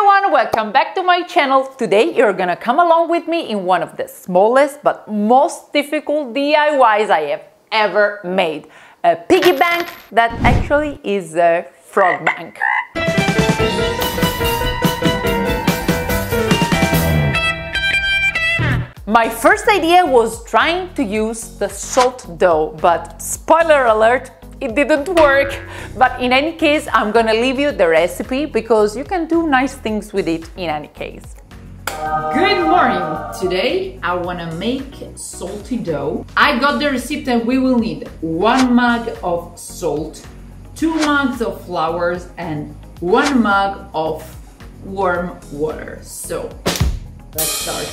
everyone, welcome back to my channel. Today you're gonna come along with me in one of the smallest but most difficult DIYs I have ever made. A piggy bank that actually is a frog bank. My first idea was trying to use the salt dough, but spoiler alert, it didn't work. But in any case, I'm gonna leave you the recipe because you can do nice things with it in any case. Good morning! Today I wanna make salty dough. I got the recipe and we will need 1 mug of salt, 2 mugs of flour and 1 mug of warm water. So let's start.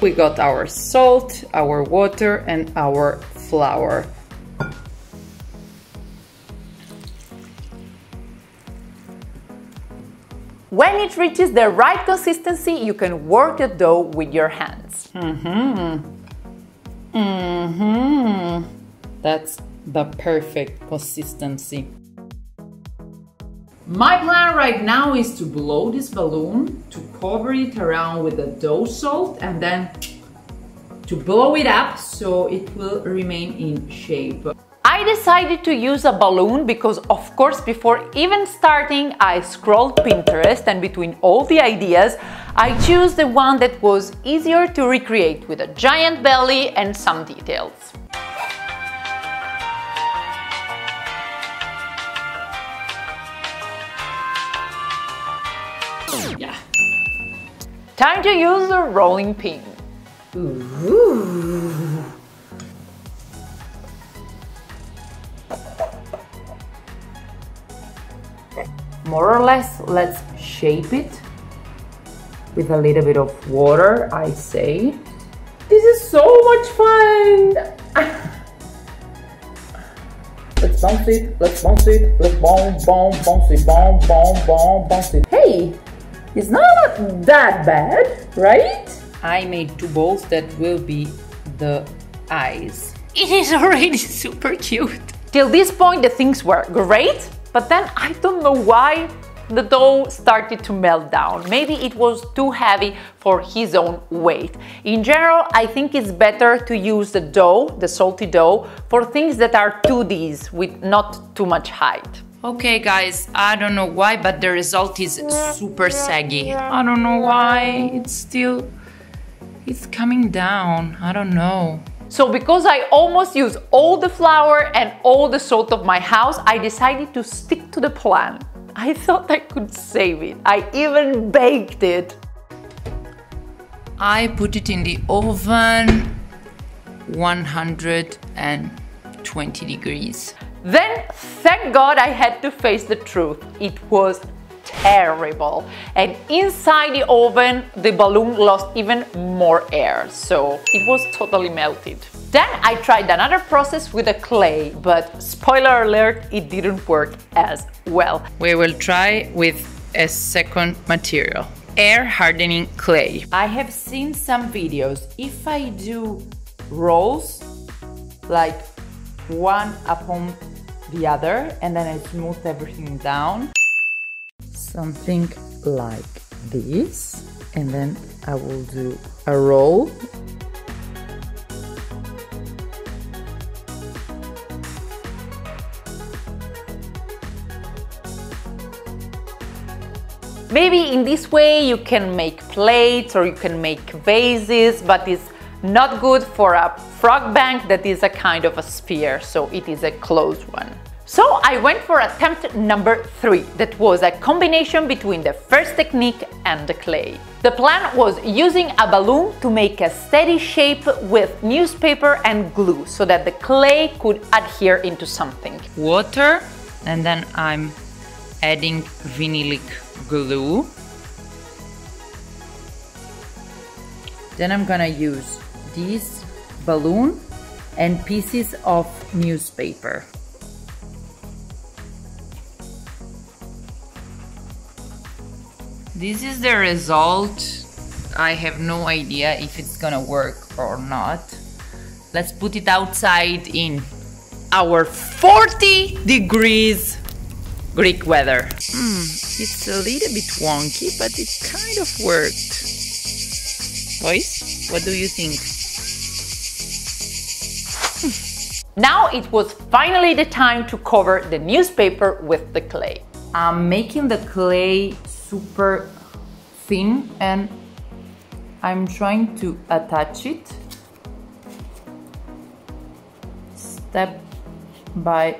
We got our salt, our water and our flour. When it reaches the right consistency, you can work the dough with your hands. That's the perfect consistency. My plan right now is to blow this balloon, to cover it around with the dough salt and then to blow it up so it will remain in shape. I decided to use a balloon because, of course, before even starting, I scrolled Pinterest and between all the ideas, I chose the one that was easier to recreate with a giant belly and some details. Yeah. Time to use a rolling pin. Ooh. More or less, let's shape it with a little bit of water, I say. This is so much fun! Let's bounce it, let's bounce it, let's bounce, bounce, bounce it, bounce, bounce, bounce, bounce it. Hey, it's not that bad, right? I made 2 balls that will be the eyes. It is already super cute. Till this point, the things were great. But then I don't know why the dough started to melt down. Maybe it was too heavy for his own weight. In general, I think it's better to use the dough, the salty dough, for things that are 2Ds with not too much height. Okay guys, I don't know why, but the result is super saggy. I don't know why, it's coming down, I don't know. So because I almost used all the flour and all the salt of my house, I decided to stick to the plan. I thought I could save it. I even baked it. I put it in the oven, 120 degrees. Then, thank God, I had to face the truth. It was terrible. And inside the oven, the balloon lost even more air, so it was totally melted. Then I tried another process with a clay, but spoiler alert, it didn't work as well. We will try with a second material, air hardening clay. I have seen some videos. If I do rolls, like one upon the other, and then I smooth everything down, something like this, and then I will do a roll. Maybe in this way you can make plates or you can make vases, but it's not good for a frog bank that is a kind of a sphere, so it is a closed one. So I went for attempt number 3, that was a combination between the first technique and the clay. The plan was using a balloon to make a steady shape with newspaper and glue so that the clay could adhere into something. Water, and then I'm adding vinylic glue. Then I'm gonna use this balloon and pieces of newspaper. This is the result. I have no idea if it's gonna work or not. Let's put it outside in our 40 degrees Greek weather. It's a little bit wonky, but it kind of worked. Boys, what do you think? Now it was finally the time to cover the newspaper with the clay. I'm making the clay super thin and I'm trying to attach it step by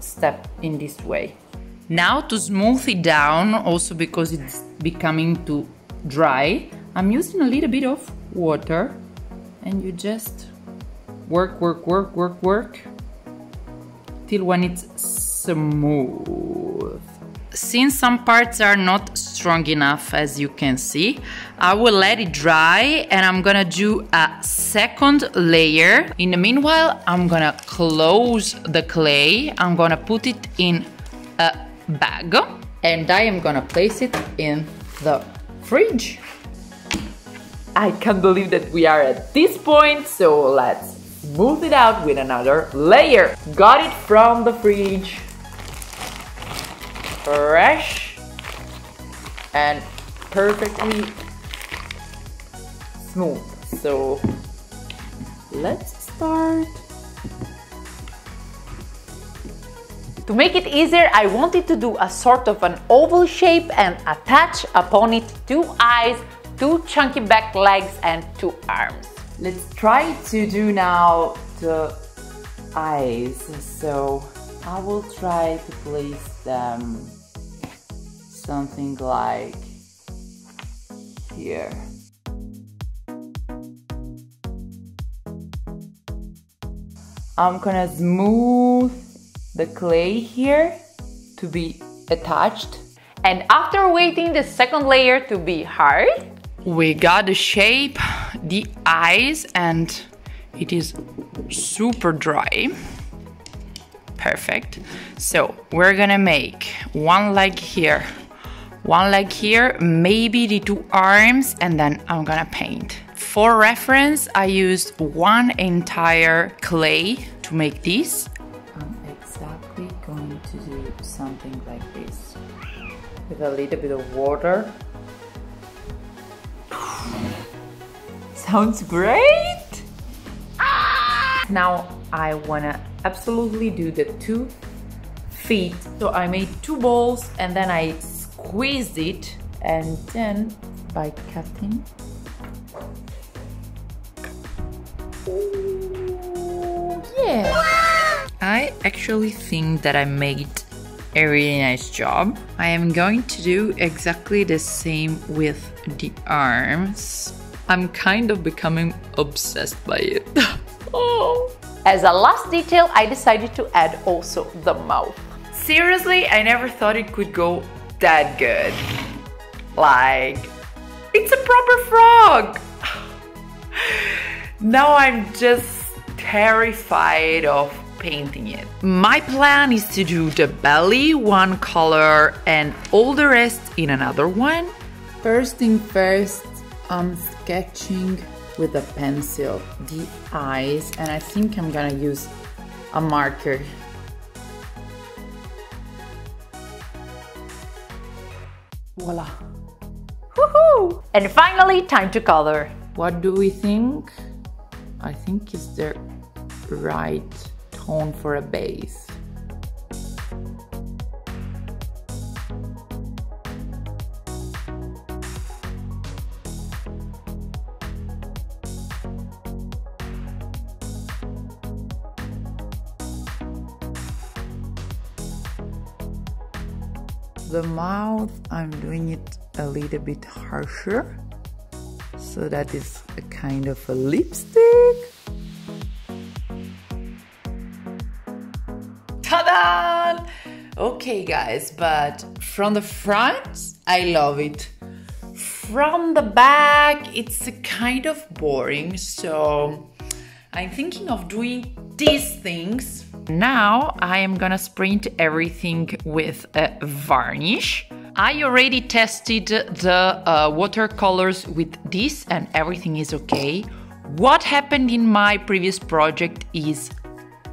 step in this way. Now to smooth it down, also because it's becoming too dry, I'm using a little bit of water and you just work till when it's smooth. Since some parts are not strong enough, as you can see, I will let it dry and I'm gonna do a second layer. In the meanwhile, I'm gonna close the clay. I'm gonna put it in a bag and I am gonna place it in the fridge. I can't believe that we are at this point, so let's smooth it out with another layer. Got it from the fridge. Fresh and perfectly smooth. So let's start. To make it easier, I wanted to do a sort of an oval shape and attach upon it two eyes, two chunky back legs and two arms. Let's try to do now the eyes. So I will try to place them something like here. I'm gonna smooth the clay here to be attached. And after waiting the second layer to be hard, we got the shape, the eyes, and it is super dry. Perfect. So we're gonna make one leg here, maybe the two arms, and then I'm gonna paint. For reference, I used one entire clay to make this. I'm exactly going to do something like this with a little bit of water. Sounds great! Ah! Now I wanna absolutely do the 2 feet. So I made two balls and then I squeezed it, and then by cutting. Ooh, yeah! I actually think that I made a really nice job. I am going to do exactly the same with the arms. I'm kind of becoming obsessed by it. Oh. As a last detail, I decided to add also the mouth. Seriously, I never thought it could go that good. Like, it's a proper frog! Now I'm just terrified of painting it. My plan is to do the belly one color and all the rest in another one. First thing first, I'm sketching with a pencil the eyes, and I think I'm gonna use a marker. Voila! Woohoo! And finally, time to color. What do we think? I think it's the right tone for a base. The mouth, I'm doing it a little bit harsher, so that is a kind of a lipstick. Ta-da! Okay guys, but from the front, I love it. From the back, it's a kind of boring, so I'm thinking of doing these things. Now I am gonna sprint everything with a varnish. I already tested the watercolors with this and everything is okay. What happened in my previous project is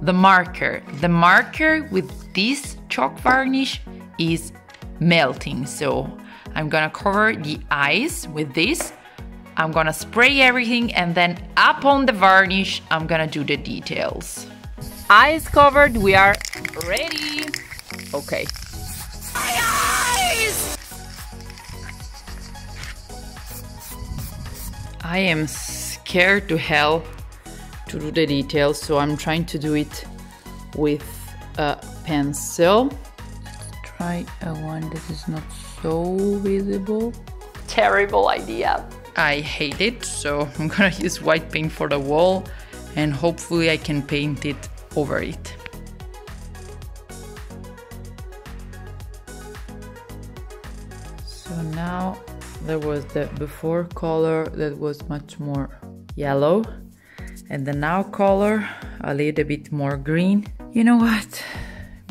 the marker. The marker with this chalk varnish is melting. So I'm gonna cover the eyes with this. I'm gonna spray everything, and then up on the varnish, I'm gonna do the details. Eyes covered, we are ready. Okay. My eyes! I am scared to hell to do the details, so I'm trying to do it with a pencil. Try a one that is not so visible. Terrible idea. I hate it, so I'm gonna use white paint for the wall, and hopefully I can paint it over it. So now there was the before color that was much more yellow, and the now color a little bit more green. You know what?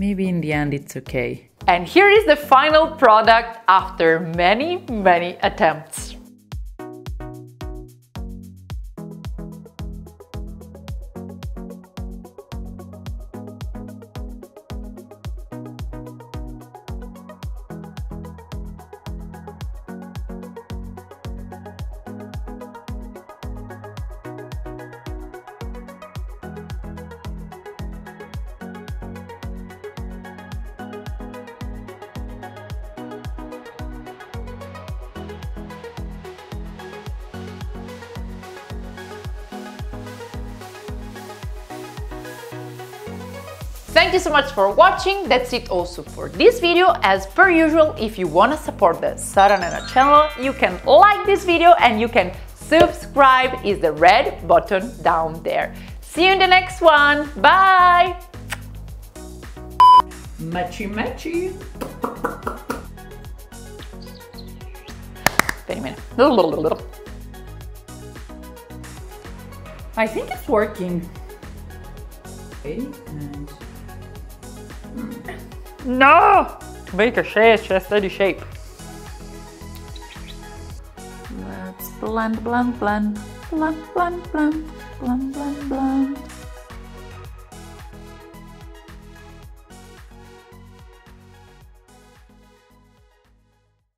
Maybe in the end it's okay. And here is the final product after many, many attempts. Thank you so much for watching. That's it also for this video. As per usual, if you want to support the Sara Nena channel, you can like this video and you can subscribe. Is the red button down there. See you in the next one. Bye! Machi machi. Wait a minute. I think it's working. Okay, and... No! To make a shape, just study shape. Let's blend, blend, blend, blend, blend, blend, blend, blend, blend.